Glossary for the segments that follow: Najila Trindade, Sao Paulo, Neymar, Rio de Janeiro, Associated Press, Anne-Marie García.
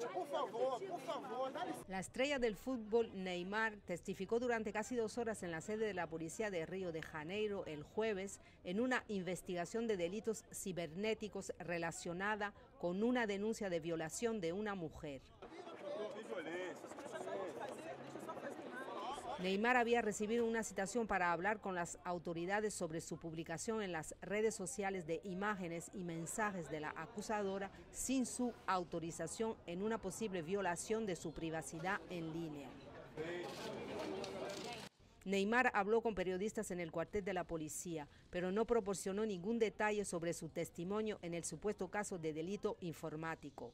Gente, por favor, por favor. Dale. La estrella del fútbol Neymar testificó durante casi 2 horas en la sede de la policía de Río de Janeiro el jueves en una investigación de delitos cibernéticos relacionada con una denuncia de violación de una mujer. Neymar había recibido una citación para hablar con las autoridades sobre su publicación en las redes sociales de imágenes y mensajes de la acusadora sin su autorización en una posible violación de su privacidad en línea. Neymar habló con periodistas en el cuartel de la policía, pero no proporcionó ningún detalle sobre su testimonio en el supuesto caso de delito informático.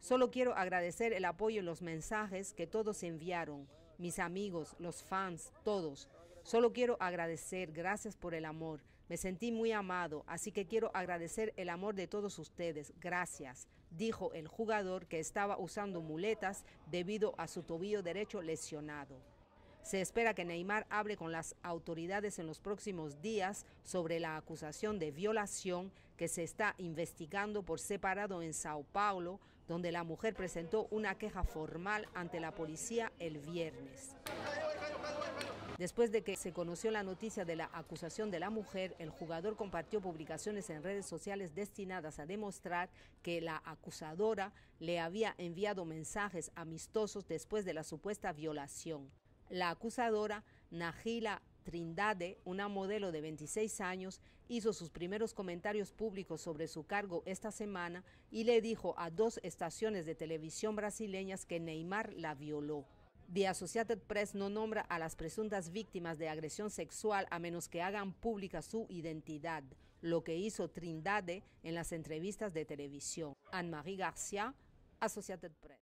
Solo quiero agradecer el apoyo en los mensajes que todos enviaron, mis amigos, los fans, todos. Solo quiero agradecer, gracias por el amor. Me sentí muy amado, así que quiero agradecer el amor de todos ustedes, gracias, dijo el jugador que estaba usando muletas debido a su tobillo derecho lesionado. Se espera que Neymar hable con las autoridades en los próximos días sobre la acusación de violación que se está investigando por separado en Sao Paulo, donde la mujer presentó una queja formal ante la policía el viernes. Después de que se conoció la noticia de la acusación de la mujer, el jugador compartió publicaciones en redes sociales destinadas a demostrar que la acusadora le había enviado mensajes amistosos después de la supuesta violación. La acusadora, Najila Trindade, una modelo de 26 años, hizo sus primeros comentarios públicos sobre su cargo esta semana y le dijo a 2 estaciones de televisión brasileñas que Neymar la violó. The Associated Press no nombra a las presuntas víctimas de agresión sexual a menos que hagan pública su identidad, lo que hizo Trindade en las entrevistas de televisión. Anne-Marie García, Associated Press.